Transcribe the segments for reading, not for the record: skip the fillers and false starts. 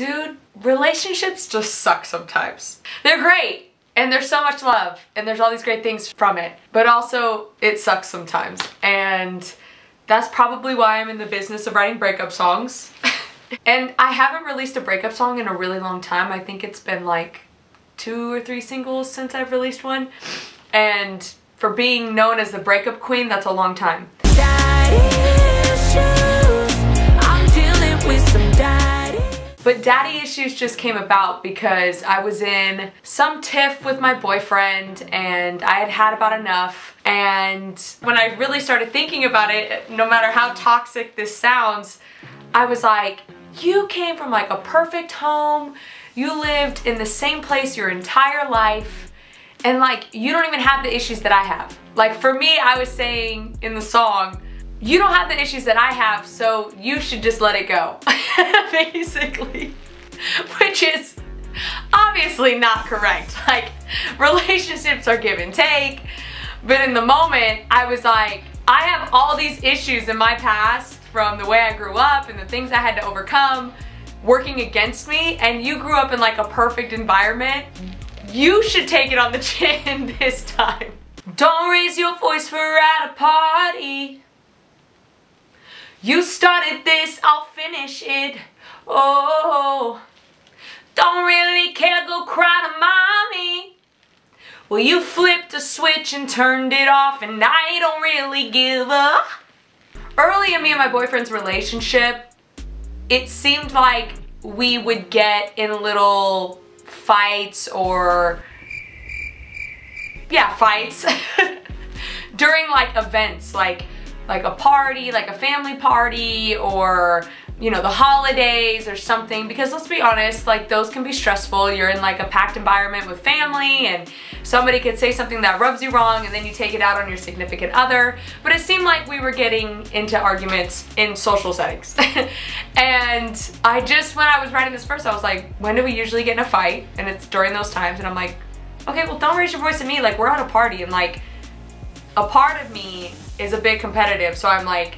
dude, relationships just suck sometimes. They're great. And there's so much love and there's all these great things from it, but also it sucks sometimes. And that's probably why I'm in the business of writing breakup songs. And I haven't released a breakup song in a really long time. I think it's been like 2 or 3 singles since I've released one. And for being known as the breakup queen, that's a long time. Daddy issues. I'm dealing with some daddy. But Daddy Issues just came about because I was in some tiff with my boyfriend and I had had about enough. And when I really started thinking about it, no matter how toxic this sounds, I was like, you came from like a perfect home, you lived in the same place your entire life, and like you don't even have the issues that I have. Like for me, I was saying in the song, you don't have the issues that I have, so you should just let it go, basically. Which is obviously not correct. Like, relationships are give and take, but in the moment, I was like, I have all these issues in my past from the way I grew up and the things I had to overcome working against me, and you grew up in like a perfect environment. You should take it on the chin this time. Don't raise your voice, we're at a party. You started this, I'll finish it, oh. Don't really care, go cry to mommy. Well, you flipped a switch and turned it off, and I don't really give up. Early in me and my boyfriend's relationship, it seemed like we would get in little fights or, yeah, fights during like events, like a party, like a family party, or you know, the holidays or something, because let's be honest, like those can be stressful. You're in like a packed environment with family and somebody could say something that rubs you wrong and then you take it out on your significant other. But it seemed like we were getting into arguments in social settings. And I just, when I was writing this verse, I was like, when do we usually get in a fight? And it's during those times. And I'm like, okay, well don't raise your voice at me, like we're at a party. And like a part of me is a bit competitive, so I'm like,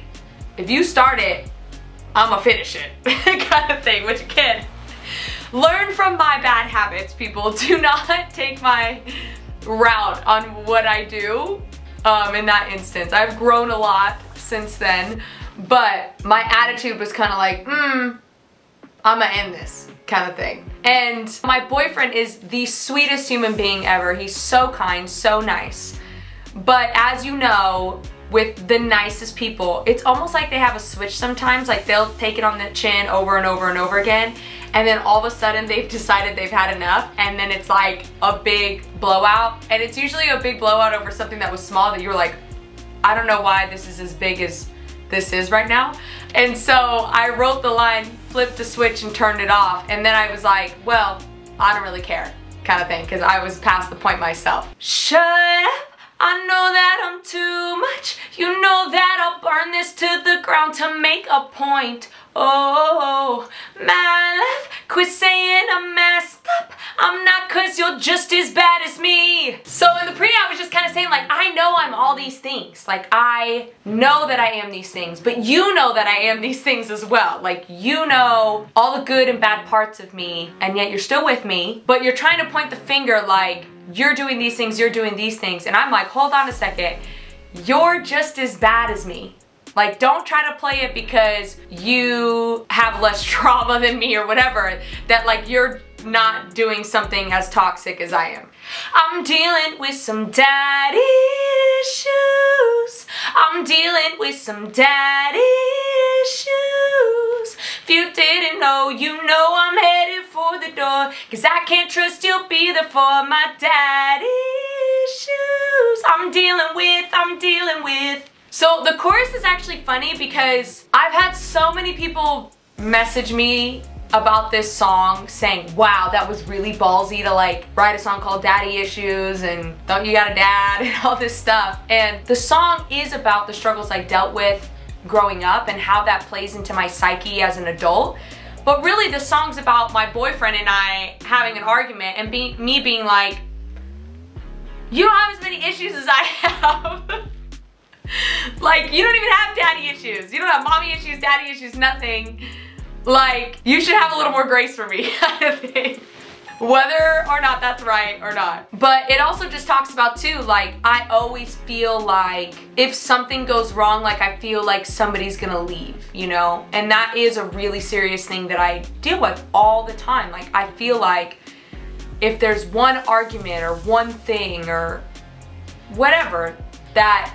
if you start it, I'ma finish it, kind of thing. Which, again, learn from my bad habits, people. Do not take my route on what I do in that instance. I've grown a lot since then, but my attitude was kind of like, I'ma end this, kind of thing. And my boyfriend is the sweetest human being ever. He's so kind, so nice. But as you know, with the nicest people, it's almost like they have a switch sometimes. Like they'll take it on the chin over and over and over again, and then all of a sudden they've decided they've had enough, and then it's like a big blowout. And it's usually a big blowout over something that was small that you were like, I don't know why this is as big as this is right now. And so I wrote the line, flipped the switch and turned it off. And then I was like, well, I don't really care, kind of thing, because I was past the point myself. Shut up. I know that I'm too much, you know that I'll burn this to the ground to make a point. Oh, my love, quit saying I'm messed up. I'm not, cause you're just as bad as me. So in the pre, I was just kind of saying like, I know I'm all these things. Like I know that I am these things, but you know that I am these things as well. Like you know all the good and bad parts of me, and yet you're still with me, but you're trying to point the finger like, you're doing these things, you're doing these things. And I'm like, hold on a second. You're just as bad as me. Like, don't try to play it because you have less trauma than me or whatever, that like you're not doing something as toxic as I am. I'm dealing with some daddy issues. I'm dealing with some daddy issues. If you didn't know, you know I'm headed for the door, cause I can't trust you'll be there for my daddy issues. I'm dealing with. So the chorus is actually funny because I've had so many people message me about this song saying, wow, that was really ballsy to like write a song called Daddy Issues and Don't You Got a Dad and all this stuff. And the song is about the struggles I dealt with growing up and how that plays into my psyche as an adult. But really the song's about my boyfriend and I having an argument and me being like, you don't have as many issues as I have. Like, you don't even have daddy issues. You don't have mommy issues, daddy issues, nothing. Like, you should have a little more grace for me, I think. Whether or not that's right or not. But it also just talks about too, like, I always feel like if something goes wrong, like I feel like somebody's gonna leave, you know? And that is a really serious thing that I deal with all the time. Like, I feel like if there's one argument or one thing or whatever that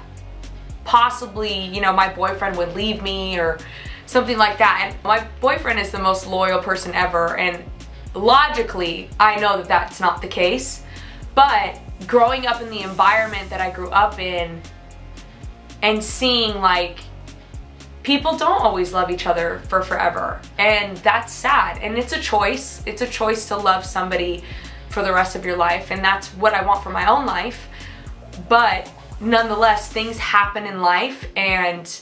possibly, you know, my boyfriend would leave me or something like that. And my boyfriend is the most loyal person ever, and logically, I know that that's not the case, but growing up in the environment that I grew up in and seeing like people don't always love each other for forever, and that's sad, and it's a choice. It's a choice to love somebody for the rest of your life, and that's what I want for my own life, but nonetheless, things happen in life and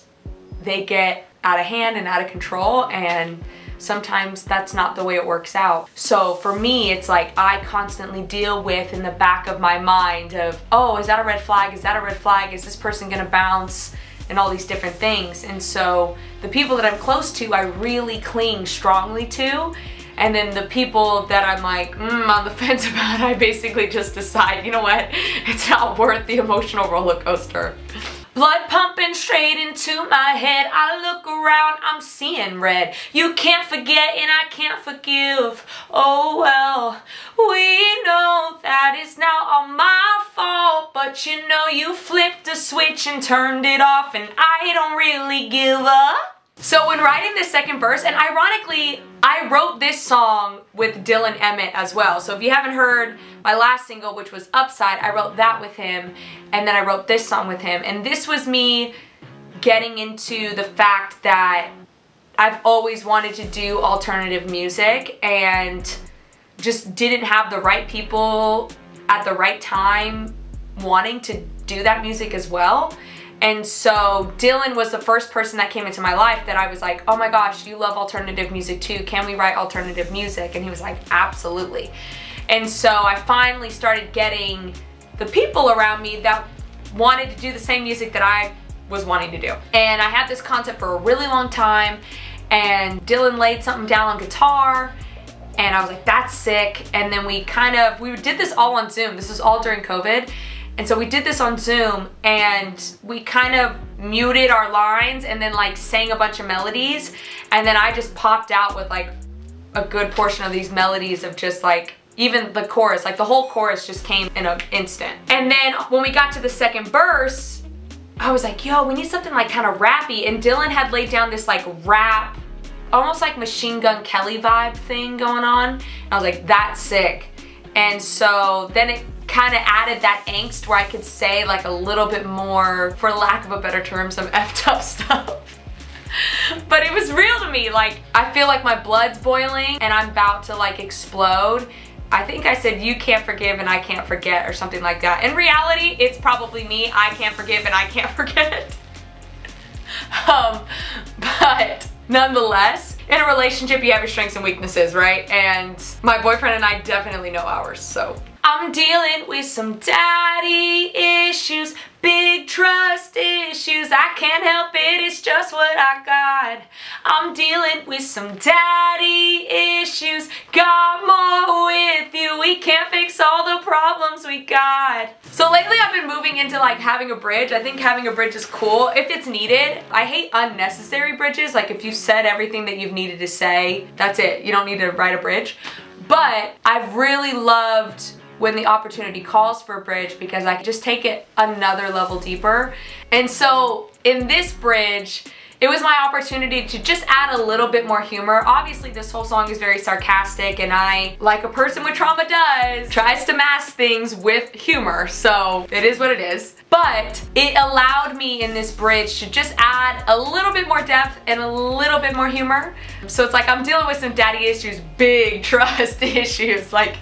they get out of hand and out of control, and sometimes that's not the way it works out. So for me, it's like I constantly deal with in the back of my mind of, oh, is that a red flag? Is that a red flag? Is this person gonna bounce? And all these different things. And so the people that I'm close to, I really cling strongly to. And then the people that I'm like, on the fence about, I basically just decide, you know what? It's not worth the emotional roller coaster. Blood pumping straight into my head. I look around, I'm seeing red. You can't forget and I can't forgive. Oh well, we know that it's now all my fault. But you know you flipped a switch and turned it off, and I don't really give up. So when writing this second verse, and ironically, I wrote this song with Dylan Emmett as well. So if you haven't heard my last single, which was Upside, I wrote that with him, and then I wrote this song with him. And this was me getting into the fact that I've always wanted to do alternative music and just didn't have the right people at the right time wanting to do that music as well. And so Dylan was the first person that came into my life that I was like, oh my gosh, you love alternative music too. Can we write alternative music? And he was like, absolutely. And so I finally started getting the people around me that wanted to do the same music that I was wanting to do. And I had this concept for a really long time, and Dylan laid something down on guitar, and I was like, that's sick. And then we did this all on Zoom. This was all during COVID. And so we did this on Zoom, and we kind of muted our lines and then like sang a bunch of melodies. And then I just popped out with like a good portion of these melodies of just like, even the chorus, like the whole chorus just came in an instant. And then when we got to the second verse, I was like, yo, we need something like kind of rappy. And Dylan had laid down this like rap, almost like Machine Gun Kelly vibe thing going on. And I was like, that's sick. And so then it kind of added that angst where I could say like a little bit more, for lack of a better term, some effed up stuff. But it was real to me. Like, I feel like my blood's boiling and I'm about to like explode. I think I said, you can't forgive and I can't forget, or something like that. In reality, it's probably me. I can't forgive and I can't forget. But nonetheless, in a relationship, you have your strengths and weaknesses, right? And my boyfriend and I definitely know ours, so. I'm dealing with some daddy issues, big trust issues. I can't help it, it's just what I got. I'm dealing with some daddy issues. God more with you, we can't fix all the problems we got. So lately I've been moving into like having a bridge. I think having a bridge is cool if it's needed. I hate unnecessary bridges. Like, if you've said everything that you've needed to say, that's it. You don't need to write a bridge. But I've really loved when the opportunity calls for a bridge, because I can just take it another level deeper. And so in this bridge, it was my opportunity to just add a little bit more humor. Obviously, this whole song is very sarcastic, and I, like a person with trauma does, tries to mask things with humor. So it is what it is. But it allowed me in this bridge to just add a little bit more depth and a little bit more humor. So it's like, I'm dealing with some daddy issues, big trust issues. Like,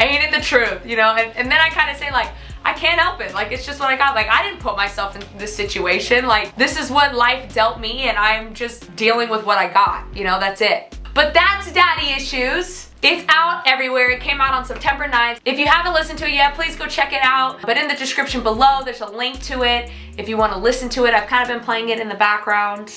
ain't it the truth, you know? And then I kind of say like, I can't help it, like, it's just what I got. Like, I didn't put myself in this situation. Like, this is what life dealt me, and I'm just dealing with what I got, you know? That's it. But that's Daddy Issues. It's out everywhere. It came out on September 9th. If you haven't listened to it yet, please go check it out. But in the description below, there's a link to it if you want to listen to it. I've kind of been playing it in the background.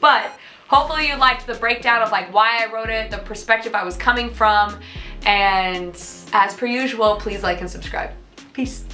But Hopefully you liked the breakdown of like why I wrote it, the perspective I was coming from, and as per usual, please like and subscribe. Peace.